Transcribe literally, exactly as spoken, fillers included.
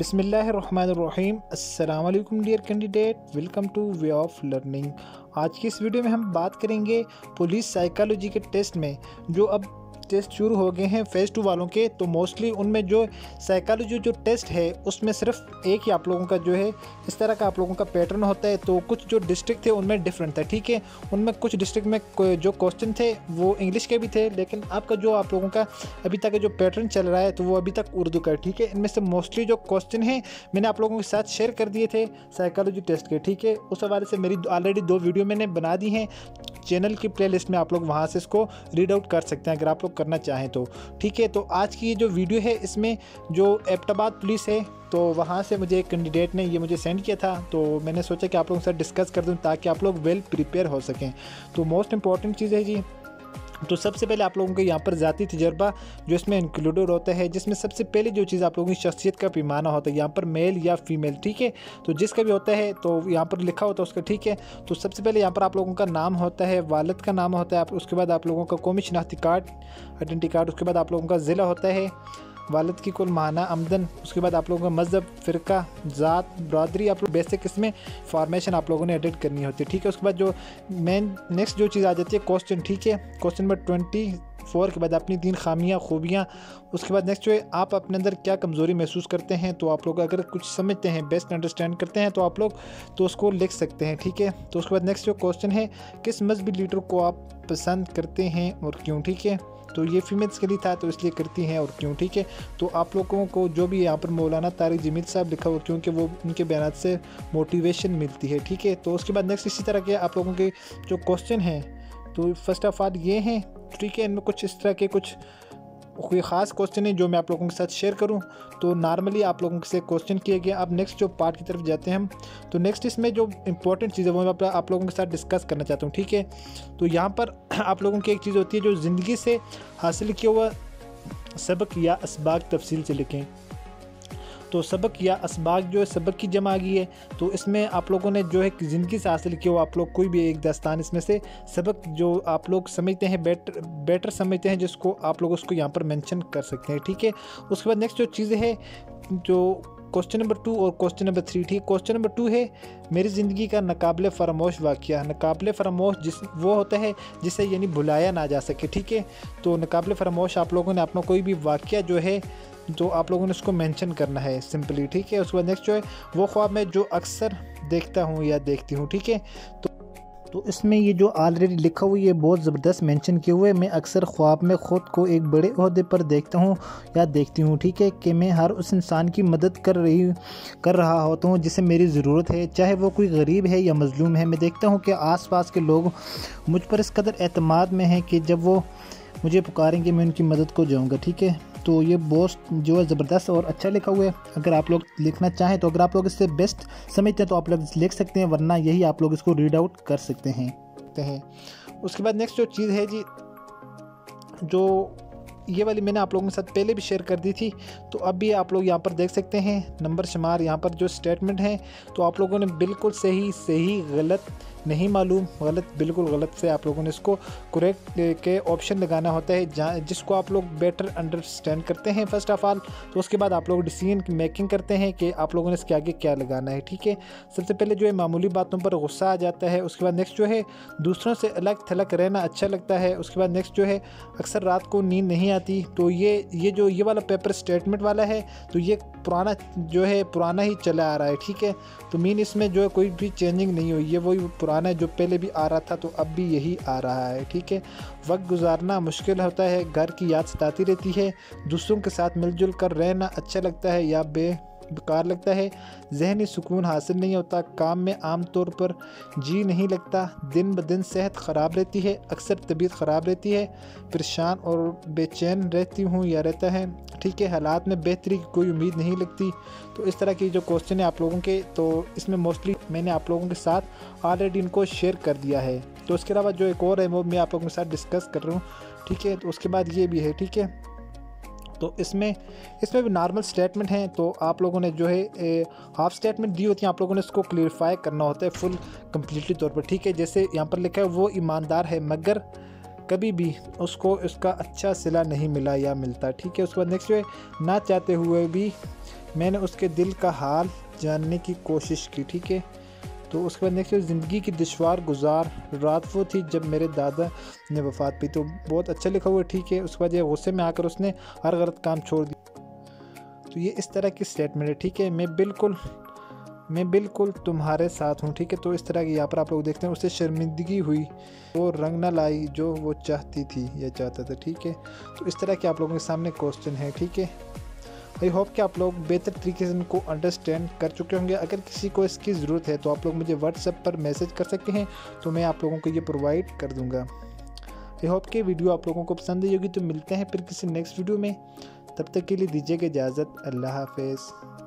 बिस्मिल्लाहिर्रहमानिर्रहीम। अस्सलाम वालेकुम dear candidate, welcome to way of learning. आज की इस वीडियो में हम बात करेंगे पुलिस साइकोलॉजी के टेस्ट में, जो अब टेस्ट शुरू हो गए हैं फेज़ टू वालों के। तो मोस्टली उनमें जो साइकोलॉजी जो टेस्ट है उसमें सिर्फ एक ही आप लोगों का जो है इस तरह का आप लोगों का पैटर्न होता है। तो कुछ जो डिस्ट्रिक्ट थे उनमें डिफरेंट था, ठीक है। उनमें कुछ डिस्ट्रिक्ट में जो क्वेश्चन थे वो इंग्लिश के भी थे, लेकिन आपका जो आप लोगों का अभी तक जो पैटर्न चल रहा है तो वो अभी तक उर्दू का, ठीक है। इनमें से मोस्टली जो क्वेश्चन है मैंने आप लोगों के साथ शेयर कर दिए थे साइकोलॉजी टेस्ट के, ठीक है। उस हवाले से मेरी ऑलरेडी दो वीडियो मैंने बना दी हैं चैनल की प्लेलिस्ट में, आप लोग वहाँ से इसको रीड आउट कर सकते हैं अगर आप लोग करना चाहें तो, ठीक है। तो आज की ये जो वीडियो है इसमें जो एबटाबाद पुलिस है तो वहाँ से मुझे एक कैंडिडेट ने ये मुझे सेंड किया था, तो मैंने सोचा कि आप लोगों के साथ डिस्कस कर दूँ ताकि आप लोग वेल प्रिपेयर हो सकें। तो मोस्ट इंपॉर्टेंट चीज़ है जी, तो सबसे पहले आप लोगों को यहाँ पर ज़ाती तजर्बा जो इसमें इंक्लूडेड होता है, जिसमें सबसे पहले जो चीज़ आप लोगों की शख्सियत का पैमाना होता है, यहाँ पर मेल या फीमेल, ठीक है। तो जिसका भी होता है तो यहाँ पर लिखा होता है उसका, ठीक है। तो सबसे पहले यहाँ पर आप लोगों का नाम होता है, वालिद का नाम होता है, उसके बाद आप लोगों का कौमी शनाख्ती कार्ड आइडेंटिटी कार्ड, उसके बाद आप लोगों का ज़िला होता है, वालिद की कुल माहाना आमदन, उसके बाद आप लोगों का मजहब फ़िरका ज़ात बरदरी, आप लोग बेसिक इसमें फॉर्मेशन आप लोगों ने एडिट करनी होती है, ठीक है। उसके बाद जो मेन नेक्स्ट जो चीज़ आ जाती है क्वेश्चन, ठीक है। क्वेश्चन नंबर ट्वेंटी फोर के बाद अपनी तीन खामियां खूबियाँ, उसके बाद नेक्स्ट जो है आप अपने अंदर क्या कमज़ोरी महसूस करते हैं। तो आप लोग अगर कुछ समझते हैं बेस्ट अंडरस्टैंड करते हैं तो आप लोग तो उसको लिख सकते हैं, ठीक है। तो उसके बाद नेक्स्ट जो क्वेश्चन है किस मजहबी लीडर को आप पसंद करते हैं और क्यों, ठीक है। तो ये फीमेल्स के लिए था तो इसलिए करती हैं और क्यों, ठीक है। तो आप लोगों को जो भी यहाँ पर मौलाना तारिक जमील साहब लिखा हुआ क्योंकि वो उनके बयान से मोटिवेशन मिलती है, ठीक है। तो उसके बाद नेक्स्ट इसी तरह के आप लोगों के जो क्वेश्चन हैं तो फर्स्ट ऑफ ऑल ये हैं, ठीक है। इनमें कुछ इस तरह के कुछ कोई ख़ास क्वेश्चन है जो मैं आप लोगों के साथ शेयर करूं, तो नॉर्मली आप लोगों से क्वेश्चन किए गए। अब नेक्स्ट जो पार्ट की तरफ जाते हैं हम, तो नेक्स्ट इसमें जो इंपॉर्टेंट चीज़ है वो मैं आप लोगों के साथ डिस्कस करना चाहता हूं, ठीक है। तो यहां पर आप लोगों की एक चीज़ होती है जो ज़िंदगी से हासिल किया हुआ सबक या इसबाक तफसील से लिखें। तो सबक या इसबाक जो है सबक की जमा आ गई है, तो इसमें आप लोगों ने जो है ज़िंदगी से हासिल किया हो, आप लोग कोई भी एक दास्तान इसमें से सबक जो आप लोग समझते हैं बेटर बेटर समझते हैं जिसको आप लोग उसको यहाँ पर मेंशन कर सकते हैं, ठीक है। उसके बाद नेक्स्ट जो चीज़ है जो क्वेश्चन नंबर टू और क्वेश्चन नंबर थ्री, ठीक। क्वेश्चन नंबर टू है मेरी ज़िंदगी का नाकाबिले फरामोश वाक़या, नाकाबिले फरामोश जिस वो होता है जिसे यानी भुलाया ना जा सके, ठीक है। तो नाकाबिले फरामोश आप लोगों ने अपना कोई भी वाक़या जो है तो आप लोगों ने उसको मेंशन करना है सिंपली, ठीक है। उसके बाद नेक्स्ट जो है वो ख्वाब में जो अक्सर देखता हूँ या देखती हूँ, ठीक है। तो तो इसमें ये जो ऑलरेडी लिखा हुआ ये बहुत ज़बरदस्त मेंशन किए हुए, मैं अक्सर ख्वाब में ख़ुद को एक बड़े अहदे पर देखता हूँ या देखती हूँ, ठीक है, कि मैं हर उस इंसान की मदद कर रही कर रहा होता हूँ जिसे मेरी ज़रूरत है, चाहे वो कोई गरीब है या मजलूम है। मैं देखता हूँ कि आसपास के लोग मुझ पर इस कदर एतमाद में हैं कि जब वो मुझे पुकारेंगे मैं उनकी मदद को जाऊँगा, ठीक है। तो ये बहुत जो है ज़बरदस्त और अच्छा लिखा हुआ है। अगर आप लोग लिखना चाहें तो अगर आप लोग इससे बेस्ट समझते हैं तो आप लोग लिख सकते हैं, वरना यही आप लोग इसको रीड आउट कर सकते हैं हैं उसके बाद नेक्स्ट जो चीज़ है जी, जो ये वाली मैंने आप लोगों के साथ पहले भी शेयर कर दी थी, तो अब भी आप लोग यहाँ पर देख सकते हैं नंबर शुमार, यहाँ पर जो स्टेटमेंट हैं तो आप लोगों ने बिल्कुल सही सही गलत नहीं मालूम गलत बिल्कुल गलत से आप लोगों ने इसको करेक्ट के ऑप्शन लगाना होता है जहाँ जिसको आप लोग बेटर अंडरस्टैंड करते हैं फर्स्ट ऑफ ऑल। तो उसके बाद आप लोग डिसीजन मेकिंग करते हैं कि आप लोगों ने इसके आगे क्या लगाना है, ठीक है। सबसे पहले जो है मामूली बातों पर गुस्सा आ जाता है। उसके बाद नेक्स्ट जो है दूसरों से अलग थलग रहना अच्छा लगता है। उसके बाद नेक्स्ट जो है अक्सर रात को नींद नहीं आती। तो ये ये जो ये वाला पेपर स्टेटमेंट वाला है तो ये पुराना जो है पुराना ही चला आ रहा है, ठीक है। तो मीन इसमें जो है कोई भी चेंजिंग नहीं हुई, ये वही पुराना जो पहले भी आ रहा था तो अब भी यही आ रहा है, ठीक है। वक्त गुजारना मुश्किल होता है, घर की याद सताती रहती है, दूसरों के साथ मिलजुल कर रहना अच्छा लगता है या बे बेकार लगता है, जहनी सुकून हासिल नहीं होता, काम में आम तौर पर जी नहीं लगता, दिन ब दिन सेहत ख़राब रहती है, अक्सर तबीयत ख़राब रहती है, परेशान और बेचैन रहती हूँ या रहता है, ठीक है। हालात में बेहतरी की कोई उम्मीद नहीं लगती। तो इस तरह की जो क्वेश्चन है आप लोगों के तो इसमें मोस्टली मैंने आप लोगों के साथ ऑलरेडी इनको शेयर कर दिया है। तो उसके अलावा जो एक और है वो मैं आप लोगों के साथ डिस्कस कर रहा हूँ, ठीक है। तो उसके बाद ये भी है, ठीक है। तो इसमें इसमें भी नॉर्मल स्टेटमेंट हैं, तो आप लोगों ने जो है हाफ स्टेटमेंट दी होती है, आप लोगों ने इसको क्लियरिफाई करना होता है फुल कम्प्लीटली तौर पर, ठीक है। जैसे यहाँ पर लिखा है वो ईमानदार है मगर कभी भी उसको उसका अच्छा सिला नहीं मिला या मिलता, ठीक है। उसके बाद नेक्स्ट जो है ना चाहते हुए भी मैंने उसके दिल का हाल जानने की कोशिश की, ठीक है। तो उसके बाद देखिए, ज़िंदगी की दुश्वार गुजार रात वो थी जब मेरे दादा ने वफ़ात पी। तो बहुत अच्छा लिखा हुआ है, ठीक है। उसके बाद ये गुस्से में आकर उसने हर गलत काम छोड़ दिया। तो ये इस तरह की स्टेटमेंट है, ठीक है। मैं बिल्कुल मैं बिल्कुल तुम्हारे साथ हूँ, ठीक है। तो इस तरह की यहाँ पर आप लोग देखते हैं, उससे शर्मिंदगी हुई, वो रंग ना लाई जो वो चाहती थी या चाहता था, ठीक है। तो इस तरह के आप लोगों के सामने क्वेश्चन है, ठीक है। आई होप कि आप लोग बेहतर तरीके से इनको अंडरस्टैंड कर चुके होंगे। अगर किसी को इसकी ज़रूरत है तो आप लोग मुझे व्हाट्सएप पर मैसेज कर सकते हैं, तो मैं आप लोगों को ये प्रोवाइड कर दूंगा। आई होप कि वीडियो आप लोगों को पसंद आई होगी। तो मिलते हैं फिर किसी नेक्स्ट वीडियो में, तब तक के लिए दीजिएगा इजाज़त। अल्लाह हाफिज़।